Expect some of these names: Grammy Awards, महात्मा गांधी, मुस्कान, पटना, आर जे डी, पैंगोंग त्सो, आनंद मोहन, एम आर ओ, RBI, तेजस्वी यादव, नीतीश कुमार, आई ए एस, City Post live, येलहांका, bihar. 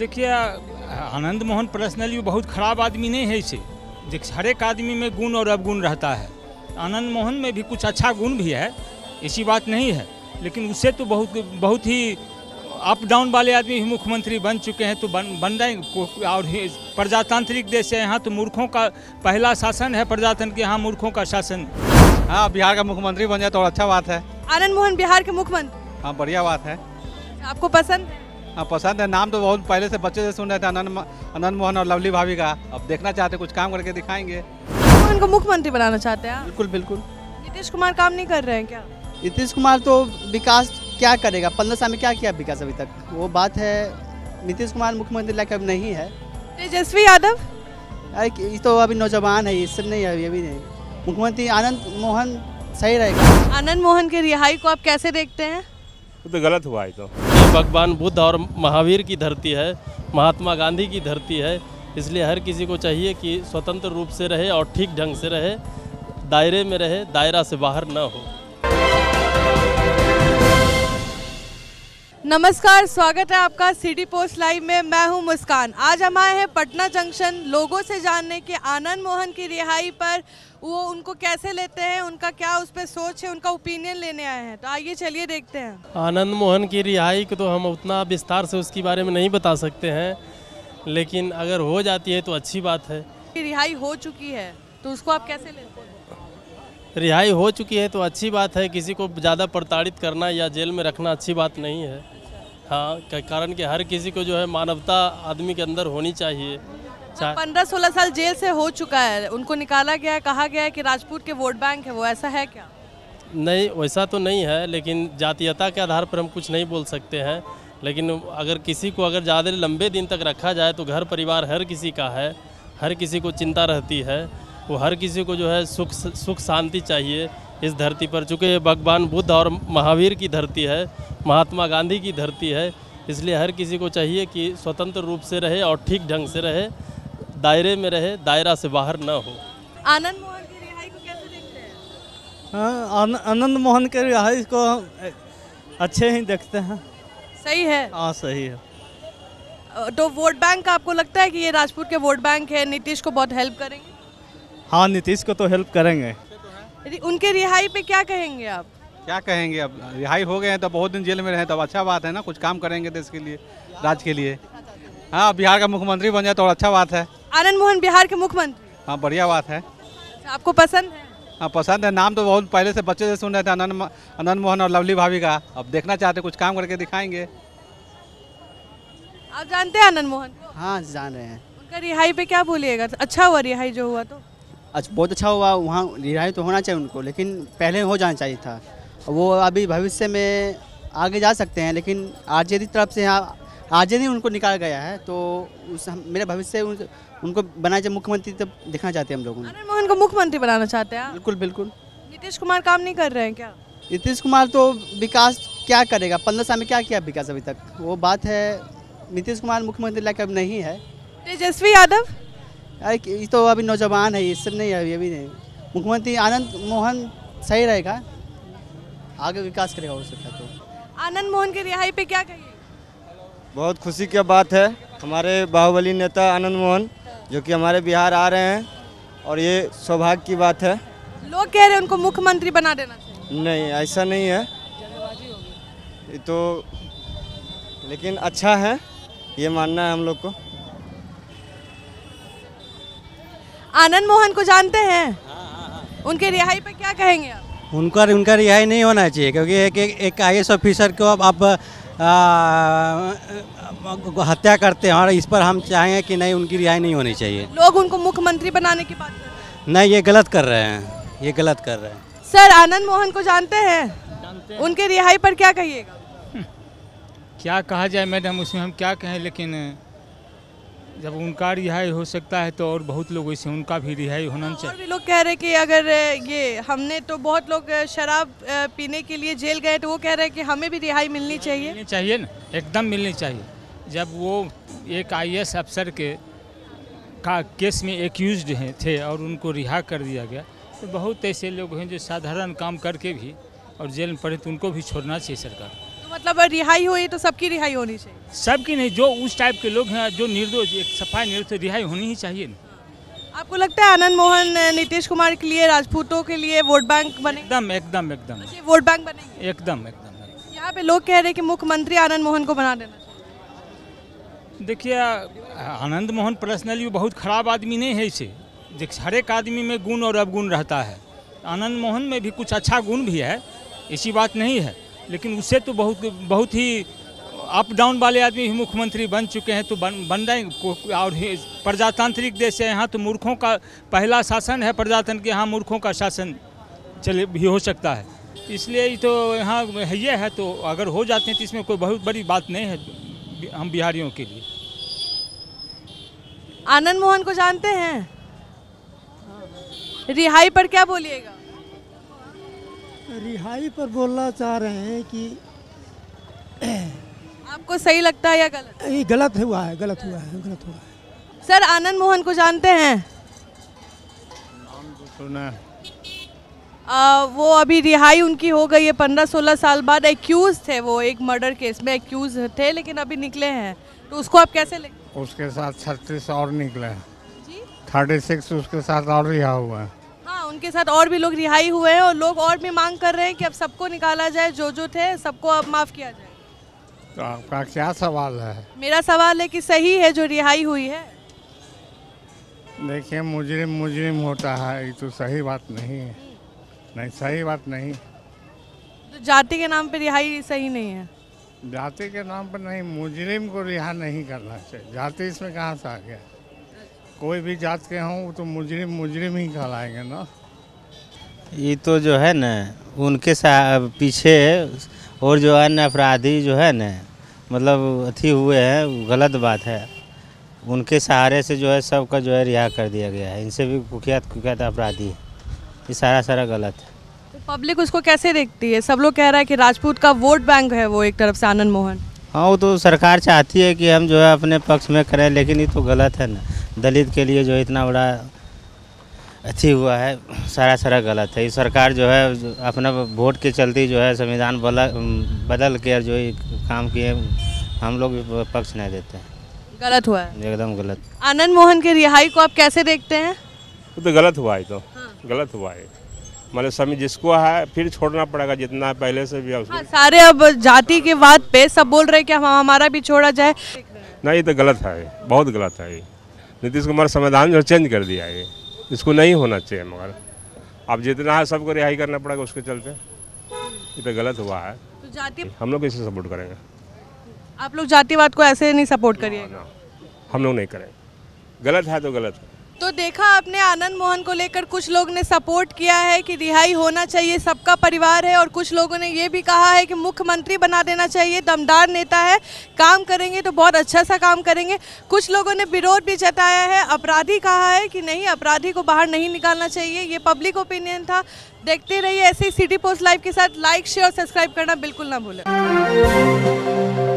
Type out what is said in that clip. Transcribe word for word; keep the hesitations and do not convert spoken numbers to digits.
देखिए, आनंद मोहन पर्सनली बहुत खराब आदमी नहीं है। इसे देखिए, हर एक आदमी में गुण और अवगुण रहता है। आनंद मोहन में भी कुछ अच्छा गुण भी है, ऐसी बात नहीं है, लेकिन उससे तो बहुत बहुत ही अप डाउन वाले आदमी मुख्यमंत्री बन चुके हैं, तो बन बन रहे। और प्रजातांत्रिक देश है, यहाँ तो मूर्खों का पहला शासन है, प्रजातंत्र के यहाँ मूर्खों का शासन। हाँ, बिहार का मुख्यमंत्री बन जाए तो और अच्छा बात है। आनंद मोहन बिहार के मुख्यमंत्री, हाँ बढ़िया बात है। आपको पसंद? हाँ पसंद है। नाम तो बहुत पहले से बच्चे से सुन रहे थे, आनंद आनंद मोहन और लवली भाभी का। अब देखना चाहते, कुछ काम करके दिखाएंगे। मोहन को मुख्यमंत्री बनाना चाहते हैं? बिल्कुल बिल्कुल। नीतीश कुमार काम नहीं कर रहे हैं क्या? नीतीश कुमार तो विकास क्या करेगा, पंद्रह साल में क्या किया विकास अभी तक, वो बात है। नीतीश कुमार मुख्यमंत्री लायक अब नहीं है। तेजस्वी यादव, अरे ये तो अभी नौजवान है, इससे नहीं है, ये भी नहीं। मुख्यमंत्री आनंद मोहन सही रहेगा। आनंद मोहन के रिहाई को आप कैसे देखते हैं? तो गलत हुआ है। तो भगवान बुद्ध और महावीर की धरती है, महात्मा गांधी की धरती है, इसलिए हर किसी को चाहिए कि स्वतंत्र रूप से रहे और ठीक ढंग से रहे, दायरे में रहे, दायरा से बाहर ना हो। नमस्कार, स्वागत है आपका सिटी पोस्ट लाइव में। मैं हूं मुस्कान। आज हम आए हैं पटना जंक्शन लोगों से जानने के आनंद मोहन की रिहाई पर, वो उनको कैसे लेते हैं, उनका क्या उस पर सोच है, उनका ओपिनियन लेने आए हैं। तो आइए चलिए देखते हैं। आनंद मोहन की रिहाई को तो हम उतना विस्तार से उसके बारे में नहीं बता सकते हैं, लेकिन अगर हो जाती है तो अच्छी बात है। रिहाई हो चुकी है तो उसको आप कैसे लेते हैं? रिहाई हो चुकी है तो अच्छी बात है, किसी को ज़्यादा प्रताड़ित करना या जेल में रखना अच्छी बात नहीं है। हाँ, कारण कि हर किसी को जो है मानवता आदमी के अंदर होनी चाहिए। पंद्रह सोलह साल जेल से हो चुका है, उनको निकाला गया है, कहा गया है कि राजपूत के वोट बैंक है, वो ऐसा है क्या? नहीं, वैसा तो नहीं है, लेकिन जातीयता के आधार पर हम कुछ नहीं बोल सकते हैं। लेकिन अगर किसी को अगर ज़्यादा लंबे दिन तक रखा जाए तो घर परिवार हर किसी का है, हर किसी को चिंता रहती है, वो हर किसी को जो है सुख सुख शांति चाहिए इस धरती पर। चूँकि भगवान बुद्ध और महावीर की धरती है, महात्मा गांधी की धरती है, इसलिए हर किसी को चाहिए कि स्वतंत्र रूप से रहे और ठीक ढंग से रहे, दायरे में रहे, दायरा से बाहर ना हो। आनंद मोहन की रिहाई को कैसे देखते हैं? हाँ, आनंद मोहन के रिहाई को अच्छे ही देखते हैं। सही है? हाँ सही है। तो वोट बैंक आपको लगता है कि ये राजपूत के वोट बैंक है, नीतीश को बहुत हेल्प करेंगे? हाँ, नीतीश को तो हेल्प करेंगे। उनके रिहाई पे क्या कहेंगे आप? क्या कहेंगे, अब रिहाई हो गए हैं तो बहुत दिन जेल में रहे तो अच्छा बात है ना, कुछ काम करेंगे देश के लिए, राज्य के लिए। हाँ, बिहार का मुख्यमंत्री बन जाए तो और अच्छा बात है। आनंद मोहन बिहार के मुख्यमंत्री, हाँ बढ़िया बात है। आपको पसंद है? हाँ पसंद है। नाम तो बहुत पहले से बच्चे से सुन रहे थे, आनंद आनंद मोहन और लवली भाभी का। अब देखना चाहते, कुछ काम करके दिखाएंगे। आप जानते हैं आनंद मोहन? हाँ जान रहे हैं। उनका रिहाई पे क्या बोलिएगा? अच्छा हुआ रिहाई जो हुआ, तो अच्छा, बहुत अच्छा हुआ। वहाँ रिहाई तो होना चाहिए उनको, लेकिन पहले हो जाना चाहिए था। वो अभी भविष्य में आगे जा सकते हैं, लेकिन आर जे डी तरफ से यहाँ आर जे डी उनको निकाल गया है, तो उस हम, मेरे भविष्य उन, उनको बनाया जाए मुख्यमंत्री, तब देखना चाहते हैं हम लोगों। आनंद मोहन को मुख्यमंत्री बनाना चाहते हैं? बिल्कुल बिल्कुल। नीतीश कुमार काम नहीं कर रहे हैं क्या? नीतीश कुमार तो विकास क्या करेगा, पंद्रह साल में क्या किया विकास अभी तक, वो बात है। नीतीश कुमार मुख्यमंत्री लायक अब नहीं है। तेजस्वी यादव, अरे ये तो अभी नौजवान है, इससे नहीं है, ये भी नहीं। मुख्यमंत्री आनंद मोहन सही रहेगा, आगे विकास करेगा हो सकता है तो। आनंद मोहन के रिहाई पे क्या कहिए? बहुत खुशी की बात है, हमारे बाहुबली नेता आनंद मोहन जो कि हमारे बिहार आ रहे हैं, और ये सौभाग्य की बात है। लोग कह रहे हैं उनको मुख्यमंत्री बना देना चाहिए। नहीं, ऐसा नहीं है, ये तो लेकिन अच्छा है, ये मानना है हम लोग को। आनंद मोहन को जानते हैं? हाँ, हाँ, हाँ। उनके रिहाई पे क्या कहेंगे आप? उनका उनका रिहाई नहीं होना चाहिए, क्योंकि एक एक, एक आई एस ऑफिसर को आप हत्या करते हैं, और इस पर हम चाहेंगे कि नहीं, उनकी रिहाई नहीं होनी चाहिए। लोग उनको मुख्यमंत्री बनाने की बात कर रहे हैं। नहीं, ये गलत कर रहे हैं, ये गलत कर रहे हैं। सर, आनंद मोहन को जानते हैं? उनके रिहाई पर क्या कहिएगा? क्या कहा जाए मैडम, उसमें हम क्या कहें, लेकिन जब उनका रिहाई हो सकता है तो और बहुत लोग ऐसे उनका भी रिहाई होना चाहिए। और भी लोग कह रहे हैं कि अगर ये हमने तो बहुत लोग शराब पीने के लिए जेल गए, तो वो कह रहे हैं कि हमें भी रिहाई मिलनी चाहिए। मिलनी चाहिए ना, एकदम मिलनी चाहिए। जब वो एक आई ए एस अफसर के का केस में एक्यूज्ड हैं थे और उनको रिहा कर दिया गया, तो बहुत ऐसे लोग हैं जो साधारण काम करके भी और जेल में पड़े, तो उनको भी छोड़ना चाहिए सरकार। मतलब रिहाई हुई तो सबकी रिहाई होनी चाहिए, सबकी नहीं, जो उस टाइप के लोग हैं जो निर्दोष, एक सफाई निर्दोष, रिहाई होनी ही चाहिए। आपको लगता है आनंद मोहन नीतीश कुमार के लिए, राजपूतों के लिए वोट बैंक बने? एकदम एकदम एकदम वोट बैंक बने, एकदम एकदम। यहाँ पे लोग कह रहे हैं कि मुख्यमंत्री आनंद मोहन को बना देना चाहिए। देखिए, आनंद मोहन पर्सनली बहुत खराब आदमी नहीं है, इसे हर एक आदमी में गुण और अवगुण रहता है, आनंद मोहन में भी कुछ अच्छा गुण भी है, ऐसी बात नहीं है, लेकिन उससे तो बहुत बहुत ही अप डाउन वाले आदमी भी मुख्यमंत्री बन चुके हैं, तो बन बन रहे। और प्रजातांत्रिक देश है, यहाँ तो मूर्खों का पहला शासन है प्रजातंत्र के, यहाँ मूर्खों का शासन चले भी हो सकता है, इसलिए तो यहाँ ये है, तो अगर हो जाते हैं तो इसमें कोई बहुत बड़ी बात नहीं है हम बिहारियों के लिए। आनंद मोहन को जानते हैं, रिहाई पर क्या बोलिएगा? रिहाई पर बोलना चाह रहे हैं कि आपको सही लगता है या गलत? ये गलत हुआ है, गलत हुआ है, गलत हुआ है। सर, आनंद मोहन को जानते हैं? नाम तो सुना है। आ, वो अभी रिहाई उनकी हो गई है पंद्रह सोलह साल बाद, एक्यूज थे वो, एक मर्डर केस में एक्यूज थे, लेकिन अभी निकले हैं, तो उसको आप कैसे ले? उसके साथ छत्तीस और निकले हैं, थर्टी सिक्स उसके साथ और रिहा हुआ है। हाँ, उनके साथ और भी लोग रिहाई हुए हैं, और लोग और भी मांग कर रहे हैं कि अब सबको निकाला जाए, जो जो थे सबको अब माफ़ किया जाए। तो आपका क्या सवाल है? मेरा सवाल है कि सही है जो रिहाई हुई है? देखिए, मुजरिम मुजरिम होता है, ये तो सही बात नहीं है, नहीं सही बात नहीं। तो जाति के नाम पे रिहाई सही नहीं है? जाति के नाम पर नहीं, मुजरिम को रिहा नहीं करना चाहिए, जाति इसमें कहाँ से आ गया? कोई भी जात के हों तो मुजरिम मुजरिम ही कहलाएंगे ना। ये तो जो है ना उनके पीछे और जो अन्य अपराधी जो है ना, मतलब अथी हुए हैं, गलत बात है, उनके सहारे से जो है सबका जो है रिहा कर दिया गया है, इनसे भी कुख्यात कुख्यात अपराधी है, ये सारा सारा गलत है। तो पब्लिक उसको कैसे देखती है? सब लोग कह रहा है कि राजपूत का वोट बैंक है वो, एक तरफ से आनंद मोहन। हाँ, वो तो सरकार चाहती है कि हम जो है अपने पक्ष में करें, लेकिन ये तो गलत है ना, दलित के लिए जो इतना बड़ा अच्छी हुआ है, सारा सारा गलत है। ये सरकार जो है अपना वोट के चलते जो है संविधान बदल के जो ये काम किए, हम लोग पक्ष नहीं देते हैं, गलत हुआ है, एकदम गलत। आनंद मोहन के रिहाई को आप कैसे देखते हैं? वो तो गलत हुआ है, तो हाँ। गलत हुआ है, मतलब समय जिसको है फिर छोड़ना पड़ेगा, जितना पहले से भी उसको। हाँ, सारे अब जाति के बाद पे सब बोल रहे हैं कि हम हमारा भी छोड़ा जाए, नहीं तो गलत है, बहुत गलत है। नीतीश कुमार संविधान जो चेंज कर दिया है, इसको नहीं होना चाहिए, मगर अब जितना है सबको रिहाई करना पड़ेगा, उसके चलते ये तो गलत हुआ है। तो जाति हम लोग इसे सपोर्ट करेंगे? आप लोग जातिवाद को ऐसे नहीं सपोर्ट करिएगा? हम लोग नहीं करेंगे, गलत है तो गलत है। तो देखा आपने, आनंद मोहन को लेकर कुछ लोग ने सपोर्ट किया है कि रिहाई होना चाहिए, सबका परिवार है, और कुछ लोगों ने ये भी कहा है कि मुख्यमंत्री बना देना चाहिए, दमदार नेता है, काम करेंगे तो बहुत अच्छा सा काम करेंगे। कुछ लोगों ने विरोध भी जताया है, अपराधी कहा है कि नहीं, अपराधी को बाहर नहीं निकालना चाहिए। ये पब्लिक ओपिनियन था। देखते रहिए ऐसे ही सिटी पोस्ट लाइव के साथ। लाइक, शेयर और सब्सक्राइब करना बिल्कुल ना भूलें।